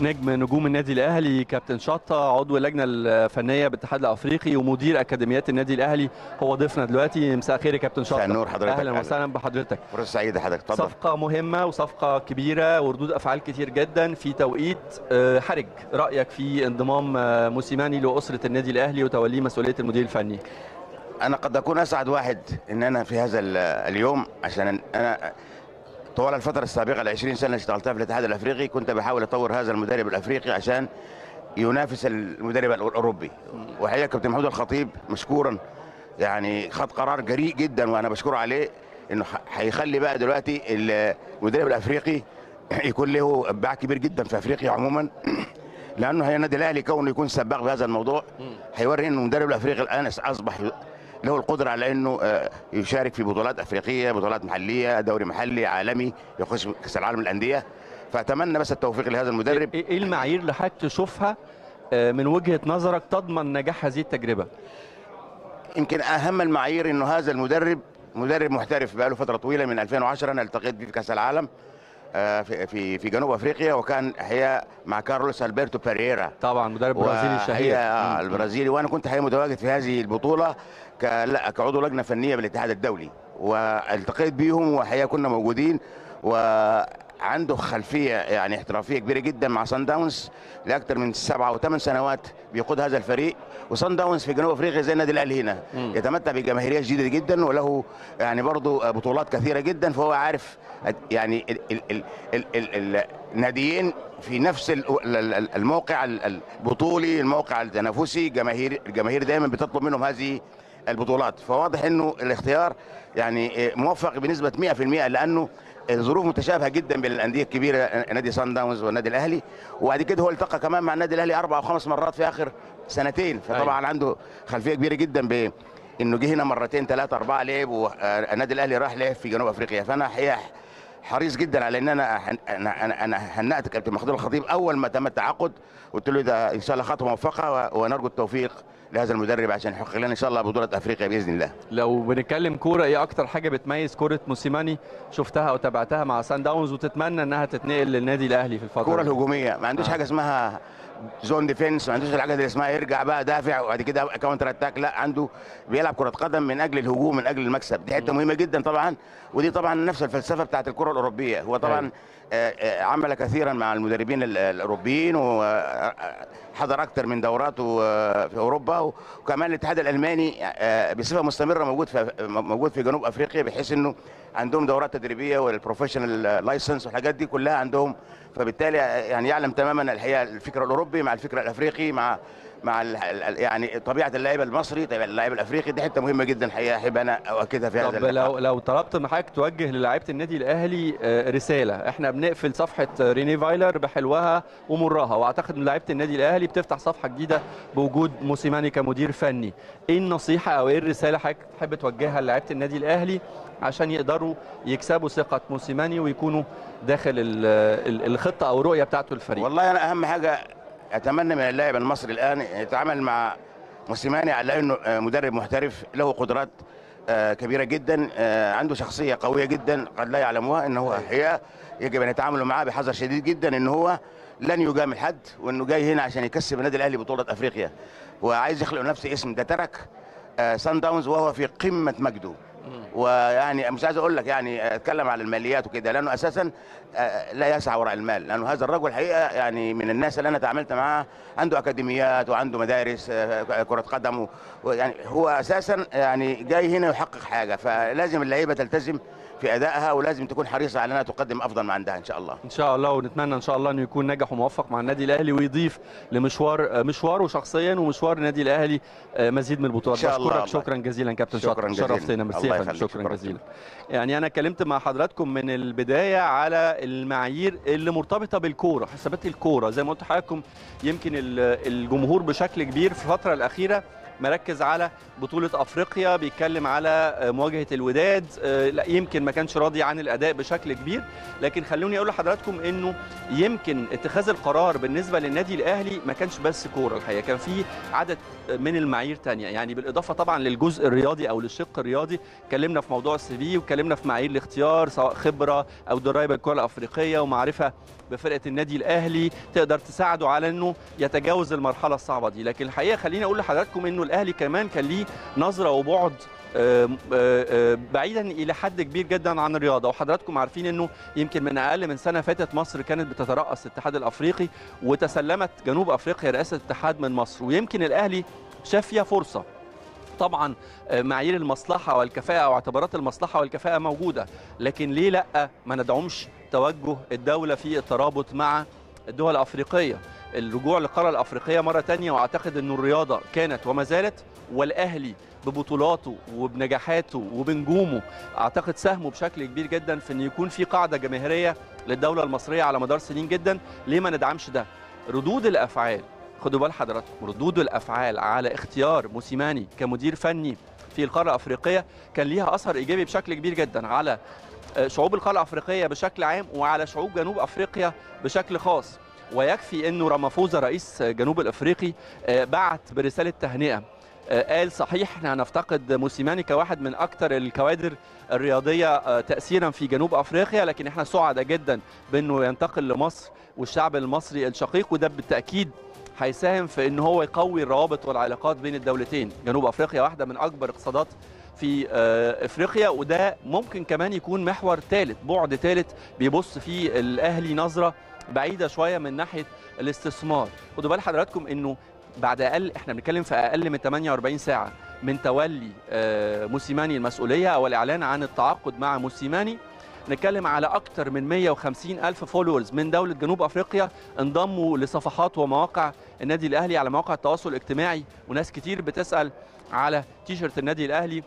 نجم نجوم النادي الاهلي كابتن شاطة، عضو اللجنه الفنيه بالاتحاد الافريقي ومدير اكاديميات النادي الاهلي، هو ضيفنا دلوقتي. مساء الخير يا كابتن شاطة. مساء النور حضرتك. اهلا وسهلا بحضرتك، فرصه سعيده حضرتك. اتفضل. صفقه مهمه وصفقه كبيره وردود افعال كتير جدا في توقيت حرج، رايك في انضمام موسيماني لاسره النادي الاهلي وتوليه مسؤوليه المدير الفني؟ انا قد اكون اسعد واحد ان انا في هذا اليوم، عشان انا طوال الفترة السابقة ال20 سنة اللي اشتغلتها في الاتحاد الافريقي كنت بحاول اطور هذا المدرب الافريقي عشان ينافس المدرب الاوروبي. وحقيقة كابتن محمود الخطيب مشكورا، يعني خد قرار جريء جدا وانا بشكره عليه، انه هيخلي بقى دلوقتي المدرب الافريقي يكون له ابداع كبير جدا في افريقيا عموما، لانه هي النادي الاهلي كونه يكون سباق بهذا الموضوع هيوري انه المدرب الافريقي الان اصبح له القدرة على انه يشارك في بطولات افريقية، بطولات محلية، دوري محلي، عالمي، يخش كاس العالم للاندية. فاتمنى بس التوفيق لهذا المدرب. ايه المعايير اللي حضرتك تشوفها من وجهة نظرك تضمن نجاح هذه التجربة؟ يمكن اهم المعايير انه هذا المدرب مدرب محترف، بقاله فترة طويلة من 2010 انا التقيت بيه في كاس العالم في جنوب افريقيا، وكان هي مع كارلوس ألبيرتو باريرا، طبعا مدرب برازيلي شهير البرازيلي، وانا كنت متواجد في هذه البطوله كعضو لجنه فنيه بالاتحاد الدولي، والتقيت بيهم وحقيقه كنا موجودين، وعنده خلفيه يعني احترافيه كبيره جدا مع سان داونز لاكثر من 7 أو 8 سنوات بيقود هذا الفريق. وسان داونز في جنوب افريقيا زي النادي الاهلي هنا يتمتع بجماهيريه جديده جدا، وله يعني برضه بطولات كثيره جدا، فهو عارف يعني الناديين في نفس الموقع البطولي، الموقع التنافسي، الجماهير دايما بتطلب منهم هذه البطولات. فواضح انه الاختيار يعني موفق بنسبه 100%، لانه الظروف متشابهه جدا بين الانديه الكبيره نادي سان داونز والنادي الاهلي، وبعد كده هو التقى كمان مع النادي الاهلي 4 أو 5 مرات في اخر سنتين، فطبعا عنده خلفيه كبيره جدا بانه جه هنا مرتين 3 4 لعب، والنادي الاهلي راح لعب في جنوب افريقيا. فانا حقيقه حريص جدا على ان انا هنأت كابتن محمود الخطيب اول ما تم التعاقد، قلت له ده ان شاء الله خطوه موفقه، ونرجو التوفيق لهذا المدرب عشان يحقق لنا ان شاء الله بطوله افريقيا باذن الله. لو بنتكلم كوره، ايه اكتر حاجه بتميز كوره موسيماني شفتها او تابعتها مع سان داونز وتتمنى انها تتنقل للنادي الاهلي في الفتره؟ الكوره الهجوميه، ما عندوش حاجه اسمها زون ديفنس، ما عندوش الحاجه اللي اسمها يرجع بقى دافع وبعد كده كاونتر اتاك، لا عنده بيلعب كره قدم من اجل الهجوم، من اجل المكسب. دي حته مهمه جدا طبعا، ودي طبعا نفس الفلسفه بتاعت الكره الاوروبيه. هو طبعا عمل كثيرا مع المدربين الاوروبيين، وحضر اكثر من دورات في اوروبا، وكمان الاتحاد الالماني بصفه مستمره موجود في جنوب افريقيا، بحيث انه عندهم دورات تدريبيه والبروفيشنال لايسنس والحاجات دي كلها عندهم، فبالتالي يعني يعلم تماما الحقيقه الفكر الاوروبي مع الفكر الافريقي مع يعني طبيعه اللاعب المصري، طبيعه اللاعب الافريقي. دي حته مهمه جدا الحقيقه، احب انا اؤكدها في هذا. طب لو طلبت من حضرتك توجه للاعيبه النادي الاهلي رساله، احنا بنقفل صفحه ريني فايلر بحلوها ومرها، واعتقد ان لاعيبه النادي الاهلي بتفتح صفحه جديده بوجود موسيماني كمدير فني، ايه النصيحه او ايه الرساله حضرتك تحب توجهها للاعيبه النادي الاهلي عشان يقدروا يكسبوا ثقه موسيماني ويكونوا داخل الخطه او الرؤيه بتاعته الفريق؟ والله انا اهم حاجه اتمنى من اللاعب المصري الان يتعامل مع موسيماني على انه مدرب محترف له قدرات كبيره جدا، عنده شخصيه قويه جدا قد لا يعلمها، ان هو هي يجب ان يتعاملوا معاه بحذر شديد جدا، ان هو لن يجامل حد، وانه جاي هنا عشان يكسب النادي الاهلي بطوله افريقيا، وعايز يخلق لنفسه اسم. ده ترك سان داونز وهو في قمه مجده، ويعني مش عايز اقول لك يعني اتكلم على الماليات وكده، لانه اساسا لا يسعى وراء المال، لانه هذا الرجل حقيقه يعني من الناس اللي انا تعاملت معاه، عنده اكاديميات وعنده مدارس كره قدم، ويعني هو اساسا يعني جاي هنا يحقق حاجه، فلازم اللعيبه تلتزم في ادائها، ولازم تكون حريصه على انها تقدم افضل ما عندها ان شاء الله. ان شاء الله، ونتمنى ان شاء الله انه يكون ناجح وموفق مع النادي الاهلي، ويضيف لمشواره شخصيا ومشوار النادي الاهلي مزيد من البطولات. بشكرك شكرا جزيلا كابتن شاطر، شرفتنا. ميرسي، شكرا جزيلا. يعني انا اتكلمت مع حضراتكم من البدايه على المعايير اللي مرتبطه بالكوره، حسابات الكوره، زي ما قلت لحضراتكم يمكن الجمهور بشكل كبير في الفتره الاخيره مركز على بطولة أفريقيا، بيتكلم على مواجهة الوداد، لا يمكن ما كانش راضي عن الأداء بشكل كبير. لكن خلوني أقول لحضراتكم أنه يمكن اتخاذ القرار بالنسبة للنادي الأهلي ما كانش بس كورة، الحقيقة كان في عدد من المعايير تانية، يعني بالإضافة طبعا للجزء الرياضي أو للشق الرياضي. اتكلمنا في موضوع السي في، واتكلمنا في معايير الاختيار سواء خبرة أو دراية بالكرة الأفريقية ومعرفة بفرقة النادي الأهلي تقدر تساعده على أنه يتجاوز المرحلة الصعبة دي. لكن الحقيقة خليني أقول لحضراتكم أنه الأهلي كمان كان ليه نظرة وبعد بعيدا إلى حد كبير جدا عن الرياضة. وحضراتكم عارفين أنه يمكن من أقل من سنة فاتت مصر كانت بتترأس الاتحاد الأفريقي، وتسلمت جنوب أفريقيا رئاسة الاتحاد من مصر، ويمكن الأهلي شاف فيها فرصة. طبعا معايير المصلحة والكفاءة واعتبارات المصلحة والكفاءة موجودة، لكن ليه لا ما ندعمش توجه الدولة في الترابط مع الدول الأفريقية، الرجوع للقارة الأفريقية مرة تانية. وأعتقد أن الرياضة كانت وما زالت، والأهلي ببطولاته وبنجاحاته وبنجومه أعتقد ساهموا بشكل كبير جدا في أن يكون في قاعدة جماهيرية للدولة المصرية على مدار سنين جدا. ليه ما ندعمش ده؟ ردود الأفعال، خدوا بال حضراتكم، ردود الأفعال على اختيار موسيماني كمدير فني في القارة الأفريقية كان ليها أثر إيجابي بشكل كبير جدا على شعوب القارة الأفريقية بشكل عام وعلى شعوب جنوب أفريقيا بشكل خاص. ويكفي أنه رمفوزا رئيس جنوب الأفريقي بعت برسالة تهنئة، قال صحيح احنا هنفتقد موسيماني كواحد من اكثر الكوادر الرياضيه تاثيرا في جنوب افريقيا، لكن احنا سعداء جدا بانه ينتقل لمصر والشعب المصري الشقيق، وده بالتاكيد هيساهم في ان هو يقوي الروابط والعلاقات بين الدولتين. جنوب افريقيا واحده من اكبر اقتصادات في افريقيا، وده ممكن كمان يكون محور ثالث، بعد ثالث بيبص فيه الاهلي نظره بعيده شويه من ناحيه الاستثمار. خدوا بال حضراتكم انه بعد اقل، احنا بنتكلم في اقل من 48 ساعه من تولي موسيماني المسؤوليه او الاعلان عن التعاقد مع موسيماني، نتكلم على اكثر من 150 الف فولورز من دوله جنوب افريقيا انضموا لصفحات ومواقع النادي الاهلي على مواقع التواصل الاجتماعي، وناس كتير بتسال على تيشرت النادي الاهلي،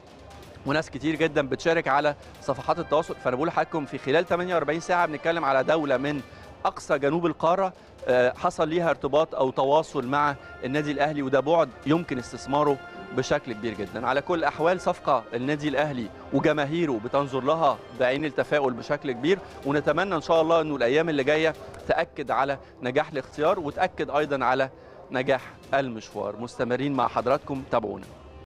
وناس كتير جدا بتشارك على صفحات التواصل. فانا بقول لحضراتكم في خلال 48 ساعه بنتكلم على دوله من اقصى جنوب القاره حصل ليها ارتباط او تواصل مع النادي الاهلي، وده بعد يمكن استثماره بشكل كبير جدا. على كل الاحوال صفقه النادي الاهلي وجماهيره بتنظر لها بعين التفاؤل بشكل كبير، ونتمنى ان شاء الله انه الايام اللي جايه تاكد على نجاح الاختيار وتاكد ايضا على نجاح المشوار. مستمرين مع حضراتكم، تابعونا.